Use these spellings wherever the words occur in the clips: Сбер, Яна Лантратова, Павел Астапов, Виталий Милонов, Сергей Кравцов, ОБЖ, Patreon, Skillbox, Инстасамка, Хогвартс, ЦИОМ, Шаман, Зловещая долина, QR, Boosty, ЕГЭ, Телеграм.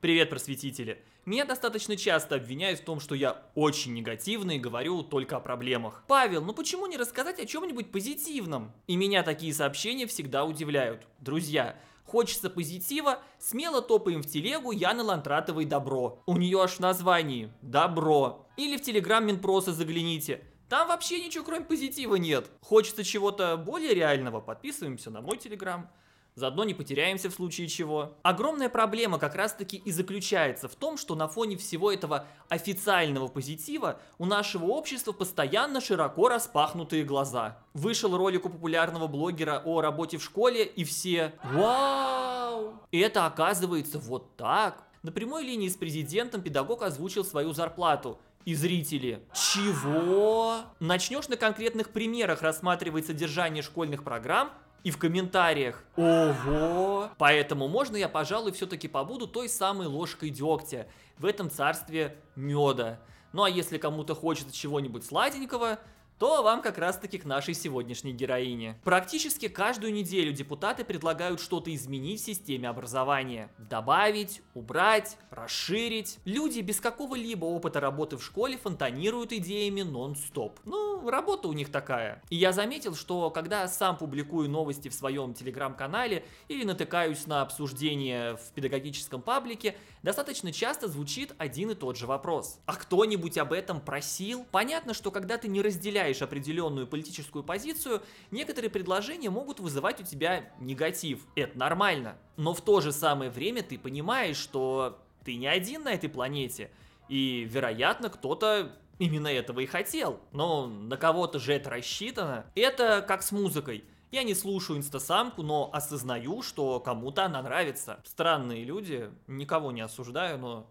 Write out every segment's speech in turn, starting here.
Привет, просветители! Меня достаточно часто обвиняют в том, что я очень негативный и говорю только о проблемах. Павел, ну почему не рассказать о чем-нибудь позитивном? И меня такие сообщения всегда удивляют. Друзья, хочется позитива? Смело топаем в телегу Яны Лантратовой «Добро». У нее аж в названии «Добро». Или в телеграм Минпроса загляните. Там вообще ничего кроме позитива нет. Хочется чего-то более реального? Подписываемся на мой телеграм. Заодно не потеряемся в случае чего. Огромная проблема как раз-таки и заключается в том, что на фоне всего этого официального позитива у нашего общества постоянно широко распахнутые глаза. Вышел ролик у популярного блогера о работе в школе, и все: «Вау! Это оказывается вот так!» На прямой линии с президентом педагог озвучил свою зарплату. И зрители: «Чего?» Начнешь на конкретных примерах рассматривать содержание школьных программ, и в комментариях: «Ого!» Поэтому можно я, пожалуй, все-таки побуду той самой ложкой дегтя в этом царстве меда. Ну а если кому-то хочется чего-нибудь сладенького, то вам как раз-таки к нашей сегодняшней героине. Практически каждую неделю депутаты предлагают что-то изменить в системе образования. Добавить, убрать, расширить. Люди без какого-либо опыта работы в школе фонтанируют идеями нон-стоп. Ну, работа у них такая. И я заметил, что когда сам публикую новости в своем телеграм-канале или натыкаюсь на обсуждение в педагогическом паблике, достаточно часто звучит один и тот же вопрос. А кто-нибудь об этом просил? Понятно, что когда ты не разделяешь определенную политическую позицию, некоторые предложения могут вызывать у тебя негатив. Это нормально. Но в то же самое время ты понимаешь, что ты не один на этой планете. И, вероятно, кто-то именно этого и хотел. Но на кого-то же это рассчитано. Это как с музыкой. Я не слушаю «Инстасамку», но осознаю, что кому-то она нравится. Странные люди, никого не осуждаю, но...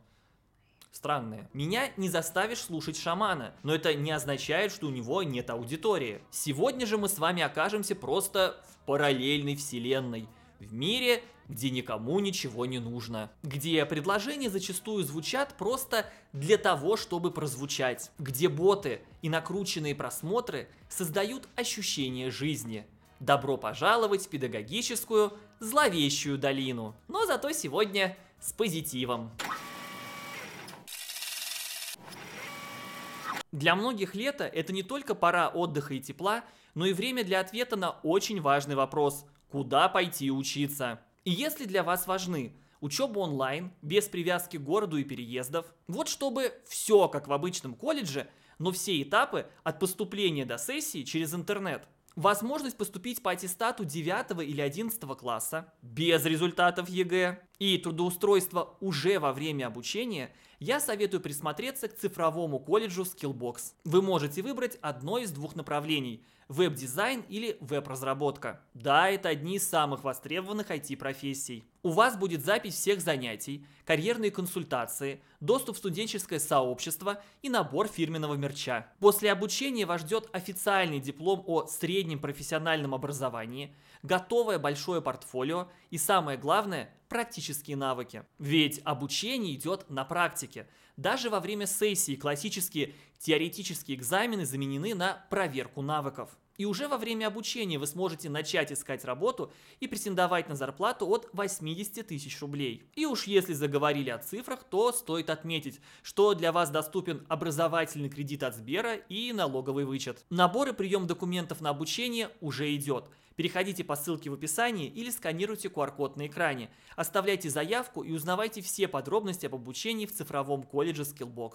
странные. Меня не заставишь слушать «Шамана», но это не означает, что у него нет аудитории. Сегодня же мы с вами окажемся просто в параллельной вселенной, в мире, где никому ничего не нужно, где предложения зачастую звучат просто для того, чтобы прозвучать, где боты и накрученные просмотры создают ощущение жизни. Добро пожаловать в педагогическую зловещую долину, но зато сегодня с позитивом. Для многих лето – это не только пора отдыха и тепла, но и время для ответа на очень важный вопрос – куда пойти учиться? И если для вас важны учеба онлайн, без привязки к городу и переездов, вот чтобы все как в обычном колледже, но все этапы от поступления до сессии через интернет, возможность поступить по аттестату 9 или 11 класса без результатов ЕГЭ и трудоустройство уже во время обучения, я советую присмотреться к цифровому колледжу Skillbox. Вы можете выбрать одно из двух направлений – веб-дизайн или веб-разработка. Да, это одни из самых востребованных IT-профессий. У вас будет запись всех занятий, карьерные консультации, доступ в студенческое сообщество и набор фирменного мерча. После обучения вас ждет официальный диплом о среднем профессиональном образовании, готовое большое портфолио и, самое главное, практические навыки. Ведь обучение идет на практике. Даже во время сессии классические теоретические экзамены заменены на проверку навыков. И уже во время обучения вы сможете начать искать работу и претендовать на зарплату от 80 тысяч рублей. И уж если заговорили о цифрах, то стоит отметить, что для вас доступен образовательный кредит от Сбера и налоговый вычет. Набор и прием документов на обучение уже идет. Переходите по ссылке в описании или сканируйте QR-код на экране. Оставляйте заявку и узнавайте все подробности об обучении в цифровом колледже Skillbox.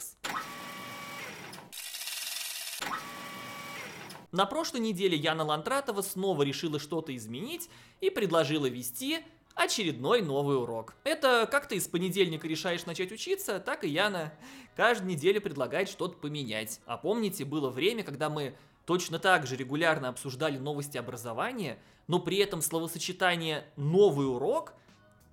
На прошлой неделе Яна Лантратова снова решила что-то изменить и предложила вести очередной новый урок. Это как ты с понедельника решаешь начать учиться, так и Яна каждую неделю предлагает что-то поменять. А помните, было время, когда мы точно так же регулярно обсуждали новости образования, но при этом словосочетание «новый урок»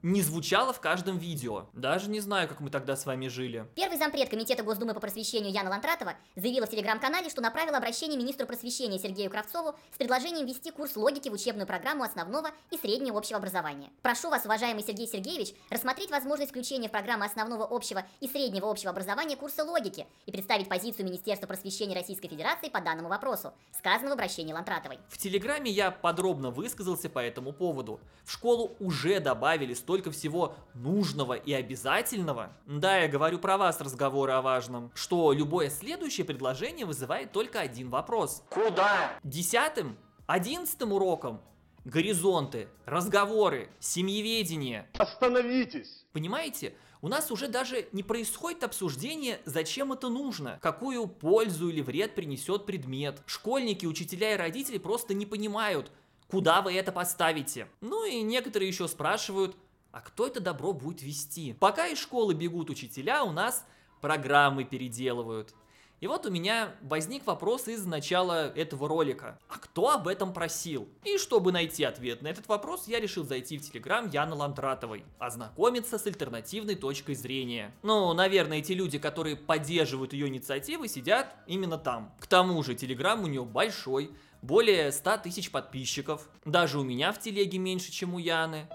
не звучало в каждом видео. Даже не знаю, как мы тогда с вами жили. Первый зампред комитета Госдумы по просвещению Яна Лантратова заявила в телеграм-канале, что направила обращение министру просвещения Сергею Кравцову с предложением ввести курс логики в учебную программу основного и среднего общего образования. Прошу вас, уважаемый Сергей Сергеевич, рассмотреть возможность включения в программы основного общего и среднего общего образования курса логики и представить позицию Министерства просвещения Российской Федерации по данному вопросу, сказано в обращении Лантратовой. В телеграме я подробно высказался по этому поводу. В школу уже добавили 100 столько всего нужного и обязательного. Да, я говорю про вас, разговоры о важном, что любое следующее предложение вызывает только один вопрос. Куда? 10-м, 11-м уроком. Горизонты, разговоры, семьеведение. Остановитесь! Понимаете? У нас уже даже не происходит обсуждение, зачем это нужно, какую пользу или вред принесет предмет. Школьники, учителя и родители просто не понимают, куда вы это поставите. Ну и некоторые еще спрашивают, а кто это добро будет вести? Пока из школы бегут учителя, у нас программы переделывают. И вот у меня возник вопрос из начала этого ролика. А кто об этом просил? И чтобы найти ответ на этот вопрос, я решил зайти в Телеграм Яны Лантратовой, ознакомиться с альтернативной точкой зрения. Ну, наверное, те люди, которые поддерживают ее инициативы, сидят именно там. К тому же, Телеграм у нее большой, более 100 тысяч подписчиков. Даже у меня в Телеге меньше, чем у Яны.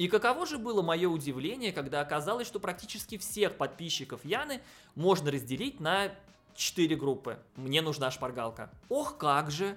И каково же было мое удивление, когда оказалось, что практически всех подписчиков Яны можно разделить на 4 группы. Мне нужна шпаргалка. Ох как же,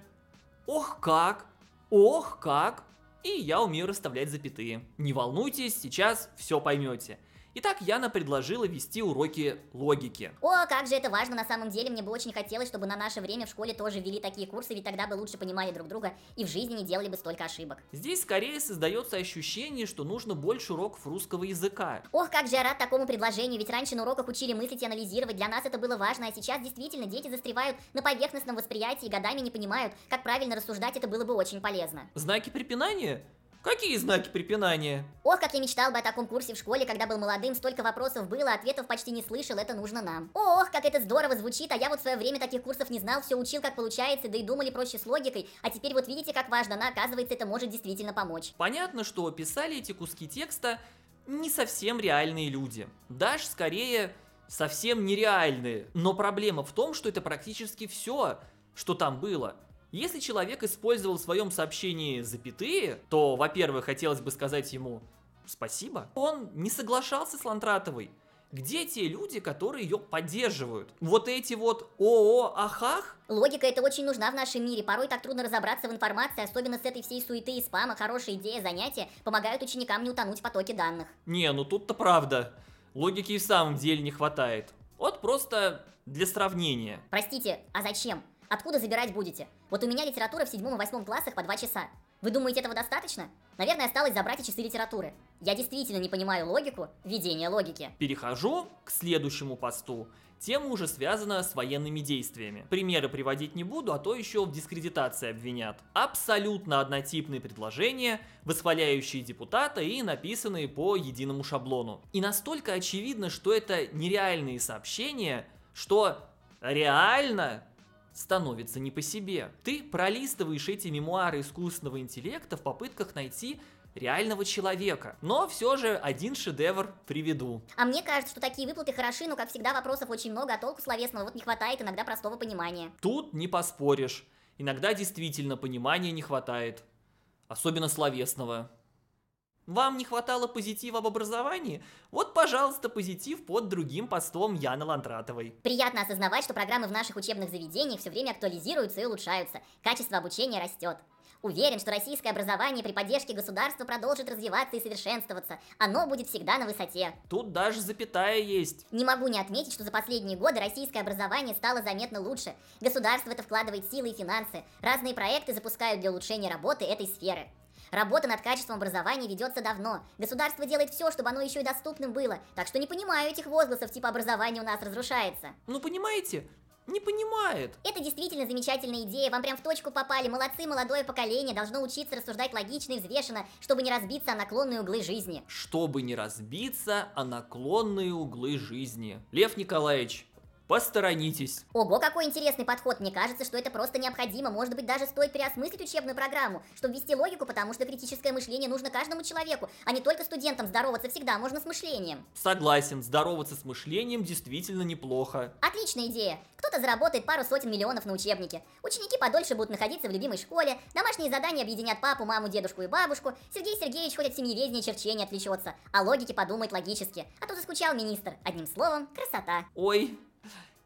ох как, ох как. И я умею расставлять запятые. Не волнуйтесь, сейчас все поймете. Итак, Яна предложила вести уроки логики. О, как же это важно, на самом деле, мне бы очень хотелось, чтобы на наше время в школе тоже ввели такие курсы, ведь тогда бы лучше понимали друг друга и в жизни не делали бы столько ошибок. Здесь скорее создается ощущение, что нужно больше уроков русского языка. Ох, как же я рад такому предложению, ведь раньше на уроках учили мыслить и анализировать, для нас это было важно, а сейчас действительно дети застревают на поверхностном восприятии и годами не понимают, как правильно рассуждать, это было бы очень полезно. Знаки препинания? Какие знаки препинания? Ох, как я мечтал бы о таком курсе в школе, когда был молодым, столько вопросов было, ответов почти не слышал, это нужно нам. Ох, как это здорово звучит, а я вот в свое время таких курсов не знал, все учил, как получается, да и думали проще с логикой, а теперь вот видите, как важно, она, оказывается, это может действительно помочь. Понятно, что писали эти куски текста не совсем реальные люди, даже скорее совсем нереальные, но проблема в том, что это практически все, что там было. Если человек использовал в своем сообщении запятые, то, во-первых, хотелось бы сказать ему «спасибо». Он не соглашался с Лантратовой. Где те люди, которые ее поддерживают? Вот эти вот ОО-ахах? Логика это очень нужна в нашем мире, порой так трудно разобраться в информации, особенно с этой всей суеты и спама, хорошая идея, занятия помогают ученикам не утонуть в потоке данных. Не, ну тут-то правда, логики и в самом деле не хватает. Вот просто для сравнения. Простите, а зачем? Откуда забирать будете? Вот у меня литература в 7-м и 8-м классах по 2 часа. Вы думаете, этого достаточно? Наверное, осталось забрать и часы литературы. Я действительно не понимаю логику ведения логики. Перехожу к следующему посту. Тема уже связана с военными действиями. Примеры приводить не буду, а то еще в дискредитации обвинят. Абсолютно однотипные предложения, восхваляющие депутата и написанные по единому шаблону. И настолько очевидно, что это нереальные сообщения, что реально становится не по себе. Ты пролистываешь эти мемуары искусственного интеллекта в попытках найти реального человека. Но все же один шедевр приведу. А мне кажется, что такие выплаты хороши, но, как всегда, вопросов очень много, а толку словесного вот не хватает, иногда простого понимания. Тут не поспоришь. Иногда действительно понимания не хватает. Особенно словесного. Вам не хватало позитива в образовании? Вот, пожалуйста, позитив под другим постом Яны Лантратовой. Приятно осознавать, что программы в наших учебных заведениях все время актуализируются и улучшаются. Качество обучения растет. Уверен, что российское образование при поддержке государства продолжит развиваться и совершенствоваться. Оно будет всегда на высоте. Тут даже запятая есть. Не могу не отметить, что за последние годы российское образование стало заметно лучше. Государство в это вкладывает силы и финансы. Разные проекты запускают для улучшения работы этой сферы. Работа над качеством образования ведется давно. Государство делает все, чтобы оно еще и доступным было. Так что не понимаю этих возгласов, типа образование у нас разрушается. Ну понимаете? Не понимает. Это действительно замечательная идея. Вам прям в точку попали. Молодцы, молодое поколение должно учиться рассуждать логично и взвешенно, чтобы не разбиться о наклонные углы жизни. Чтобы не разбиться о наклонные углы жизни. Лев Николаевич, посторонитесь. Ого, какой интересный подход. Мне кажется, что это просто необходимо. Может быть, даже стоит переосмыслить учебную программу, чтобы вести логику, потому что критическое мышление нужно каждому человеку, а не только студентам. Здороваться всегда можно с мышлением. Согласен, здороваться с мышлением действительно неплохо. Отличная идея. Кто-то заработает пару сотен миллионов на учебнике. Ученики подольше будут находиться в любимой школе. Домашние задания объединят папу, маму, дедушку и бабушку. Сергей Сергеевич хоть от семьеведения и черчения отвлечется. О логике подумает логически. А то заскучал министр. Одним словом, красота. Ой.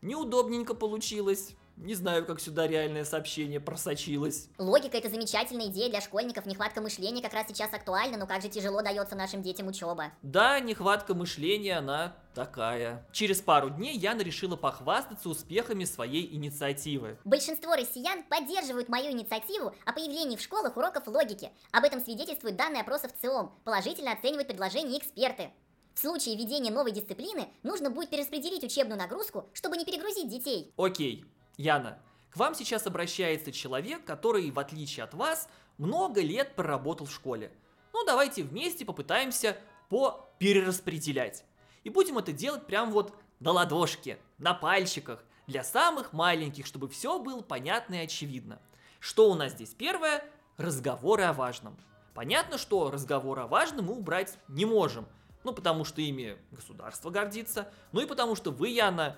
Неудобненько получилось. Не знаю, как сюда реальное сообщение просочилось. Логика — это замечательная идея для школьников. Нехватка мышления как раз сейчас актуальна, но как же тяжело дается нашим детям учеба. Да, нехватка мышления, она такая. Через пару дней Яна решила похвастаться успехами своей инициативы. Большинство россиян поддерживают мою инициативу о появлении в школах уроков логики. Об этом свидетельствуют данные опросов ЦИОМ. Положительно оценивают предложения эксперты. В случае введения новой дисциплины нужно будет перераспределить учебную нагрузку, чтобы не перегрузить детей. Окей, Яна, к вам сейчас обращается человек, который, в отличие от вас, много лет проработал в школе. Ну давайте вместе попытаемся перераспределять. И будем это делать прям вот на ладошке, на пальчиках, для самых маленьких, чтобы все было понятно и очевидно. Что у нас здесь первое? Разговоры о важном. Понятно, что разговоры о важном мы убрать не можем. Ну, потому что ими государство гордится, ну и потому что вы, Яна,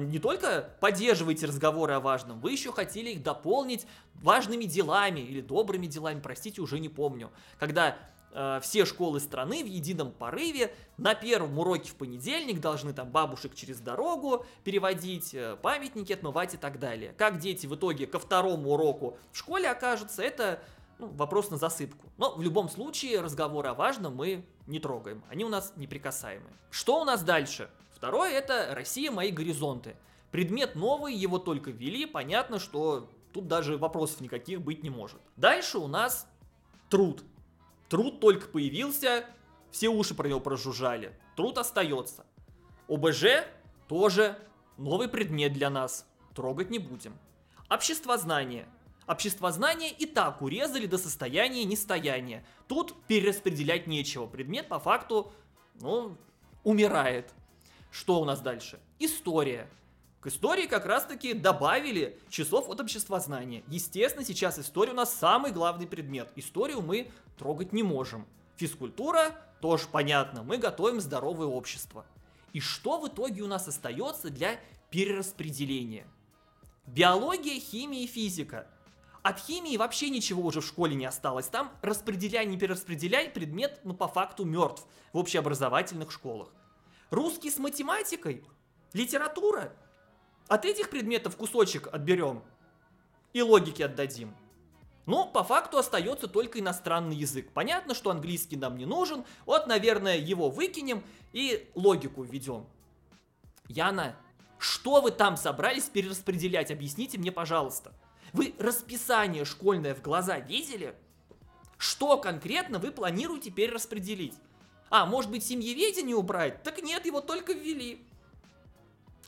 не только поддерживаете разговоры о важном, вы еще хотели их дополнить важными делами или добрыми делами, простите, уже не помню. Когда все школы страны в едином порыве на первом уроке в понедельник должны там бабушек через дорогу переводить, памятники отмывать и так далее. Как дети в итоге ко второму уроку в школе окажутся, это... вопрос на засыпку. Но в любом случае разговоры о важном мы не трогаем. Они у нас неприкасаемы. Что у нас дальше? Второе — это «Россия. Мои горизонты». Предмет новый, его только ввели. Понятно, что тут даже вопросов никаких быть не может. Дальше у нас труд. Труд только появился, все уши про него прожужжали. Труд остается. ОБЖ тоже новый предмет для нас. Трогать не будем. Обществознание. Обществознание и так урезали до состояния нестояния. Тут перераспределять нечего. Предмет по факту, умирает. Что у нас дальше? История. К истории как раз-таки добавили часов от обществознания. Естественно, сейчас история у нас самый главный предмет. Историю мы трогать не можем. Физкультура тоже понятно. Мы готовим здоровое общество. И что в итоге у нас остается для перераспределения? Биология, химия и физика. От химии вообще ничего уже в школе не осталось. Там распределяй, не перераспределяй, предмет, по факту мертв в общеобразовательных школах. Русский с математикой, литература. От этих предметов кусочек отберем и логики отдадим. Но по факту остается только иностранный язык. Понятно, что английский нам не нужен. Вот, наверное, его выкинем и логику введем. Яна, что вы там собрались перераспределять? Объясните мне, пожалуйста. Вы расписание школьное в глаза видели? Что конкретно вы планируете перераспределить? А, может быть, семьеведение убрать? Так нет, его только ввели.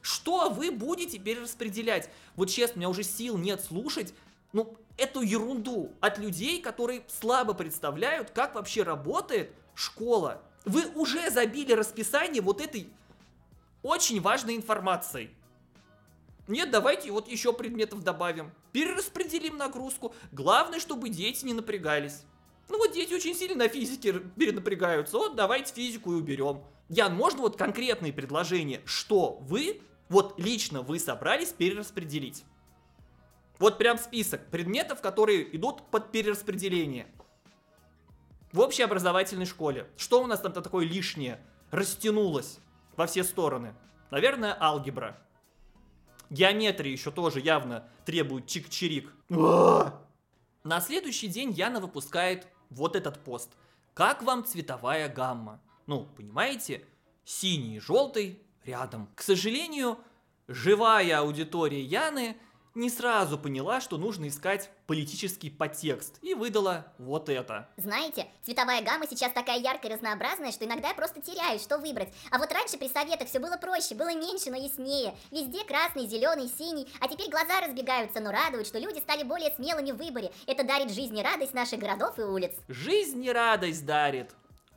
Что вы будете перераспределять? Вот честно, у меня уже сил нет слушать эту ерунду от людей, которые слабо представляют, как вообще работает школа. Вы уже забили расписание вот этой очень важной информацией. Нет, давайте вот еще предметов добавим. Перераспределим нагрузку. Главное, чтобы дети не напрягались. Дети очень сильно на физике перенапрягаются. Вот давайте физику и уберем. Ян, можно вот конкретные предложения, что вы, лично вы собрались перераспределить? Вот прям список предметов, которые идут под перераспределение. В общеобразовательной школе. Что у нас там-то такое лишнее растянулось во все стороны? Наверное, алгебра. Геометрия еще тоже явно требует чик-чирик. На следующий день Яна выпускает вот этот пост. Как вам цветовая гамма? Понимаете, синий и желтый рядом. К сожалению, живая аудитория Яны не сразу поняла, что нужно искать политический подтекст, и выдала вот это. Знаете, цветовая гамма сейчас такая яркая и разнообразная, что иногда я просто теряюсь, что выбрать. А вот раньше при советах все было проще, было меньше, но яснее. Везде красный, зеленый, синий, а теперь глаза разбегаются, но радует, что люди стали более смелыми в выборе. Это дарит жизнь и радость наших городов и улиц. Жизнь и радость дарит.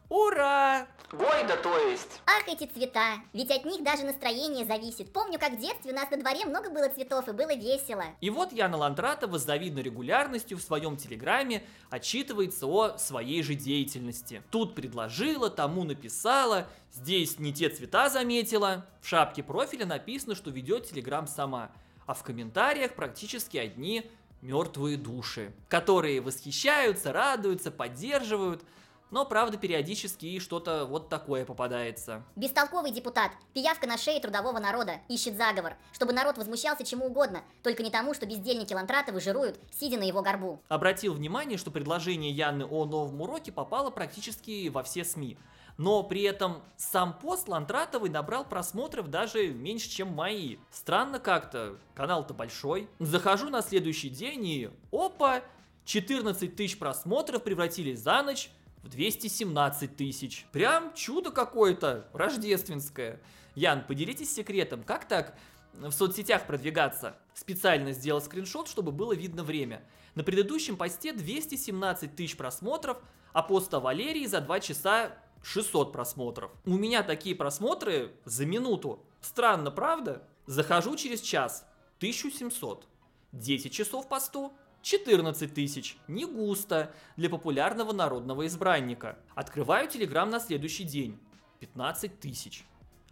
Ура! Ой, да то есть! Ах, эти цвета! Ведь от них даже настроение зависит. Помню, как в детстве у нас на дворе много было цветов и было весело. И вот Яна Лантратова с завидной регулярностью в своем телеграме отчитывается о своей же деятельности. Тут предложила, тому написала, здесь не те цвета заметила. В шапке профиля написано, что ведет телеграм сама, а в комментариях практически одни мертвые души, которые восхищаются, радуются, поддерживают. Но, правда, периодически и что-то вот такое попадается. Бестолковый депутат, пиявка на шее трудового народа, ищет заговор, чтобы народ возмущался чему угодно, только не тому, что бездельники Лантратовы жируют, сидя на его горбу. Обратил внимание, что предложение Яны о новом уроке попало практически во все СМИ. Но при этом сам пост Лантратовой набрал просмотров даже меньше, чем мои. Странно как-то, канал-то большой. Захожу на следующий день и... опа! 14 тысяч просмотров превратились за ночь... 217 тысяч. Прям чудо какое-то рождественское. Ян, поделитесь секретом, как так в соцсетях продвигаться? Специально сделал скриншот, чтобы было видно время. На предыдущем посте 217 тысяч просмотров, а поста Валерии за 2 часа 600 просмотров. У меня такие просмотры за минуту. Странно, правда? Захожу через час. 1700. 10 часов посту. 14 тысяч. Не густо для популярного народного избранника. Открываю телеграм на следующий день. 15 тысяч.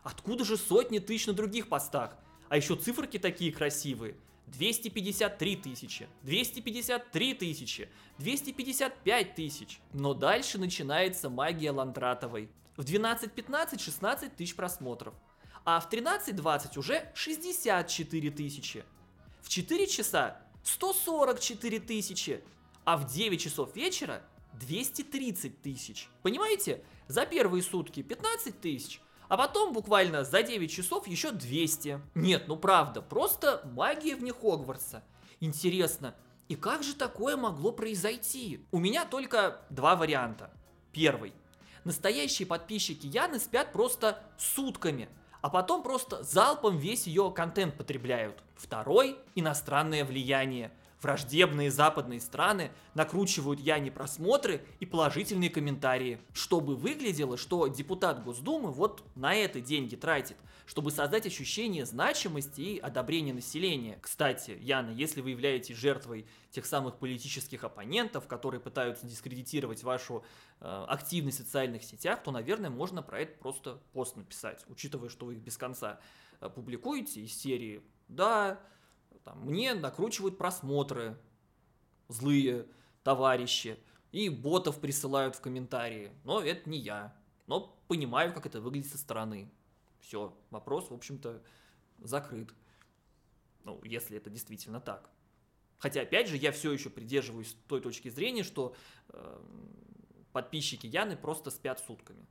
Откуда же сотни тысяч на других постах? А еще циферки такие красивые. 253 тысячи, 253 тысячи, 255 тысяч. Но дальше начинается магия Лантратовой. В 12:15 16 тысяч просмотров. А в 13:20 уже 64 тысячи. В 4 часа 144 тысячи, а в 9 часов вечера 230 тысяч. Понимаете? За первые сутки 15 тысяч, а потом буквально за 9 часов еще 200. Нет, ну правда, просто магия вне Хогвартса. Интересно, и как же такое могло произойти? У меня только два варианта. Первый. Настоящие подписчики Яны спят просто сутками, а потом просто залпом весь ее контент потребляют. Второй – иностранное влияние. Враждебные западные страны накручивают Яне просмотры и положительные комментарии. Чтобы выглядело, что депутат Госдумы вот на это деньги тратит, чтобы создать ощущение значимости и одобрения населения. Кстати, Яна, если вы являетесь жертвой тех самых политических оппонентов, которые пытаются дискредитировать вашу активность в социальных сетях, то, наверное, можно про это просто пост написать, учитывая, что вы их без конца публикуете из серии «Да, там, мне накручивают просмотры, злые товарищи, и ботов присылают в комментарии, но это не я, но понимаю, как это выглядит со стороны». Все, вопрос, в общем-то, закрыт, ну, если это действительно так. Хотя, опять же, я все еще придерживаюсь той точки зрения, что подписчики Яны просто спят сутками.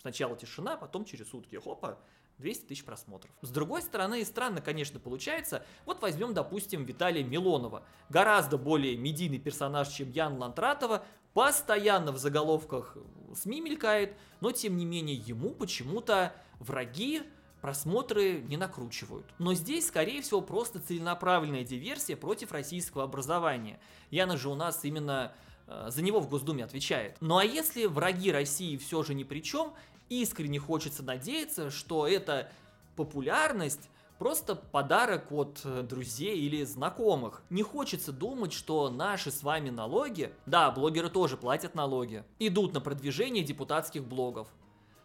Сначала тишина, потом через сутки, хопа, 200 тысяч просмотров. С другой стороны, странно, конечно, получается. Вот возьмем, допустим, Виталия Милонова. Гораздо более медийный персонаж, чем Яна Лантратова. Постоянно в заголовках СМИ мелькает, но тем не менее ему почему-то враги просмотры не накручивают. Но здесь, скорее всего, просто целенаправленная диверсия против российского образования. Яна же у нас именно за него в Госдуме отвечает. Ну а если враги России все же ни при чем, искренне хочется надеяться, что эта популярность просто подарок от друзей или знакомых. Не хочется думать, что наши с вами налоги, да, блогеры тоже платят налоги, идут на продвижение депутатских блогов.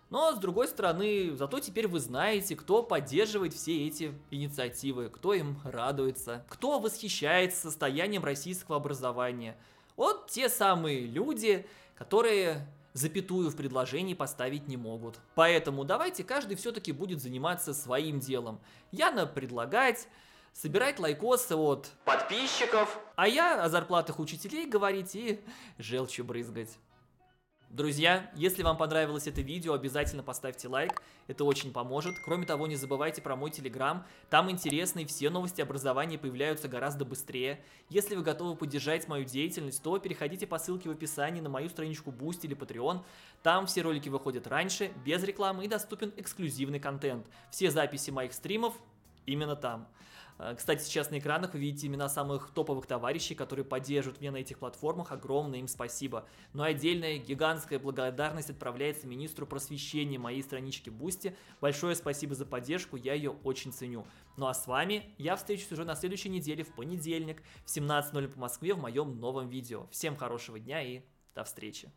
Но, с другой стороны, зато теперь вы знаете, кто поддерживает все эти инициативы, кто им радуется, кто восхищается состоянием российского образования. Вот те самые люди, которые... запятую в предложении поставить не могут. Поэтому давайте каждый все-таки будет заниматься своим делом. Яна предлагать, собирать лайкосы от подписчиков, а я о зарплатах учителей говорить и желчью брызгать. Друзья, если вам понравилось это видео, обязательно поставьте лайк, это очень поможет. Кроме того, не забывайте про мой телеграм, там интересные все новости образования появляются гораздо быстрее. Если вы готовы поддержать мою деятельность, то переходите по ссылке в описании на мою страничку Boost или Patreon, там все ролики выходят раньше, без рекламы и доступен эксклюзивный контент. Все записи моих стримов именно там. Кстати, сейчас на экранах вы видите имена самых топовых товарищей, которые поддерживают меня на этих платформах. Огромное им спасибо. Ну и отдельная гигантская благодарность отправляется министру просвещения моей странички Boosty. Большое спасибо за поддержку, я ее очень ценю. Ну а с вами я встречусь уже на следующей неделе в понедельник в 17:00 по Москве в моем новом видео. Всем хорошего дня и до встречи.